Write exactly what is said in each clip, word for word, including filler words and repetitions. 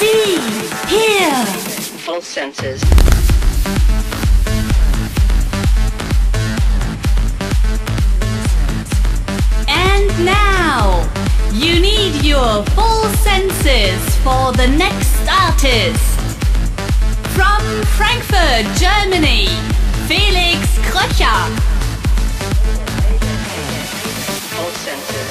see, hear. Both senses. And now, you need your full senses for the next artist. From Frankfurt, Germany, Felix Kröcher. Full senses.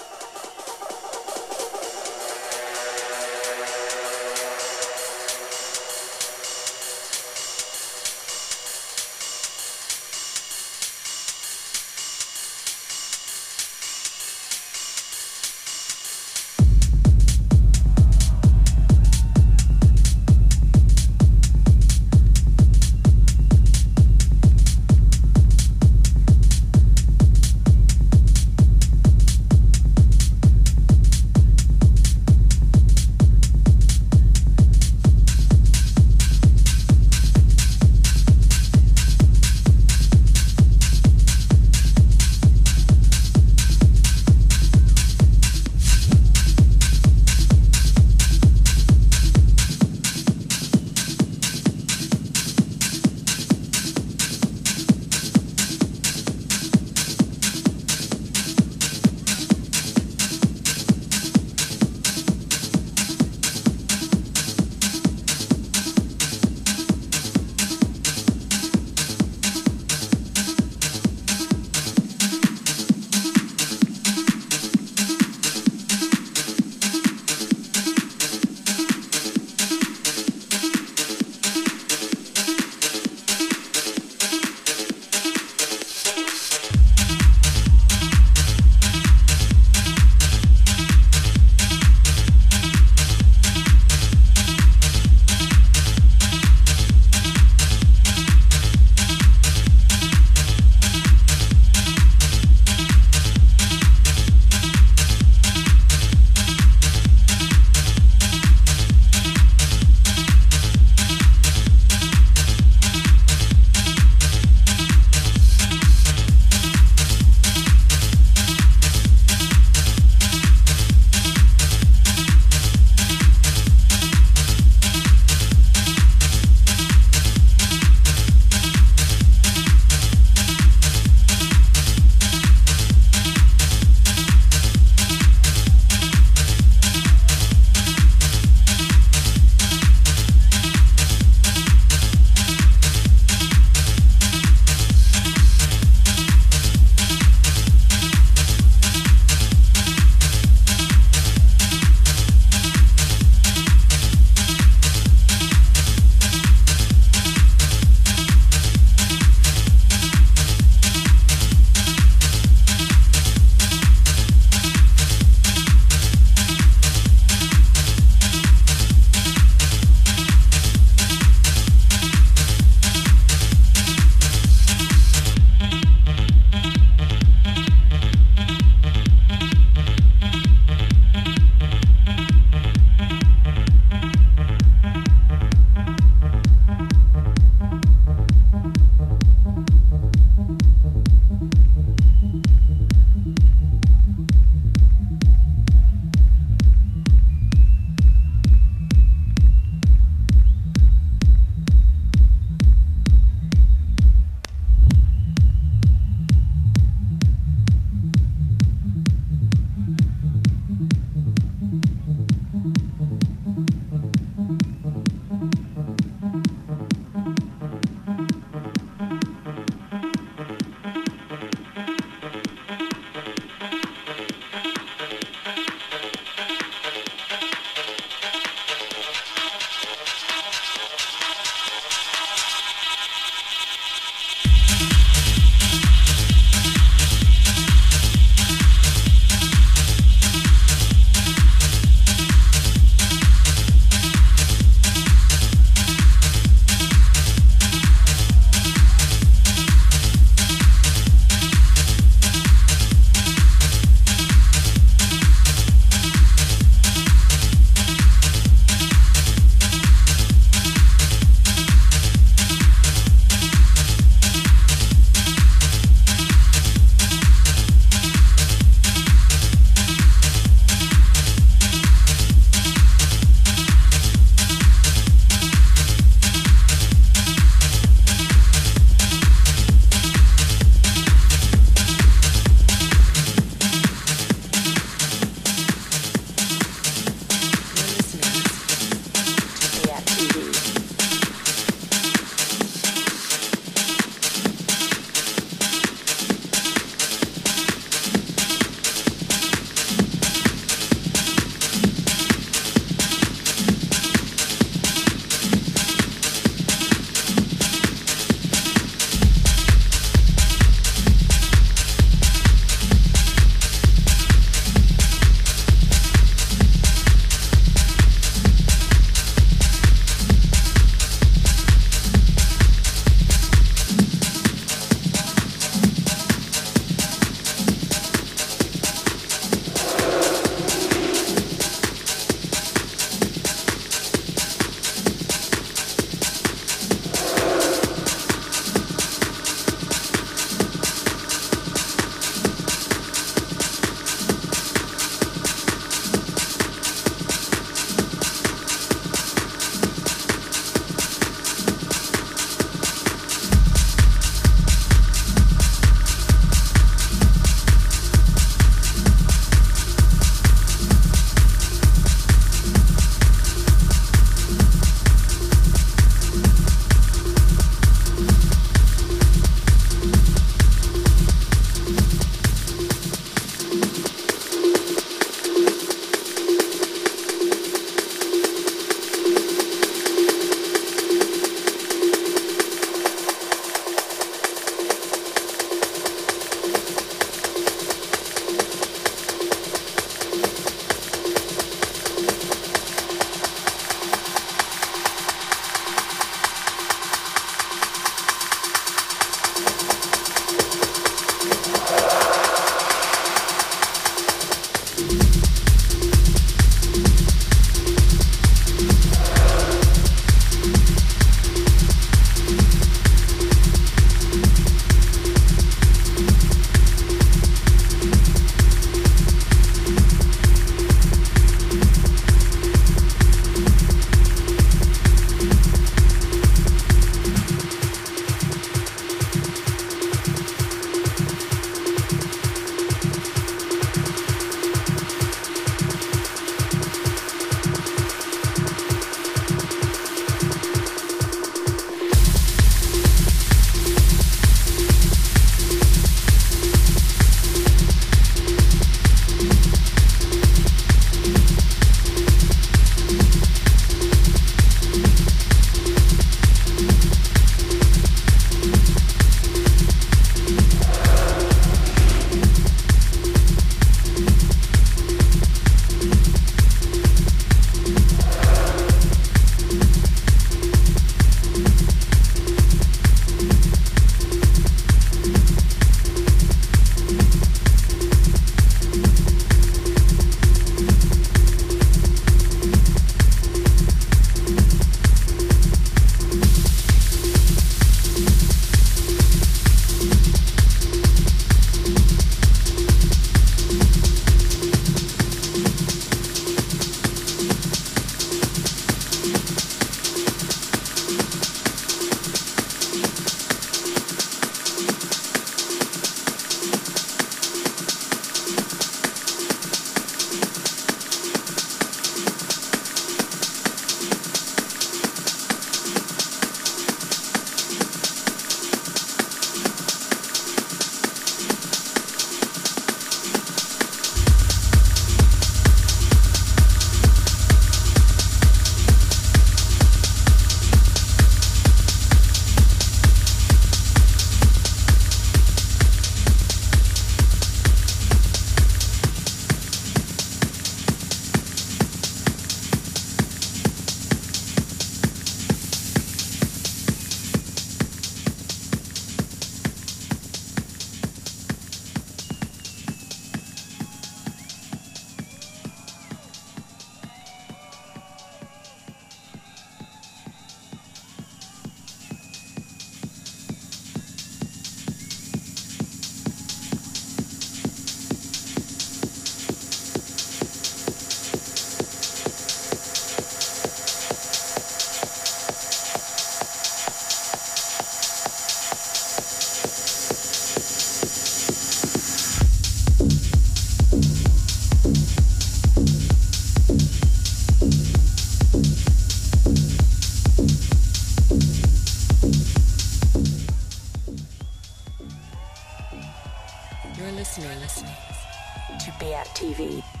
T V.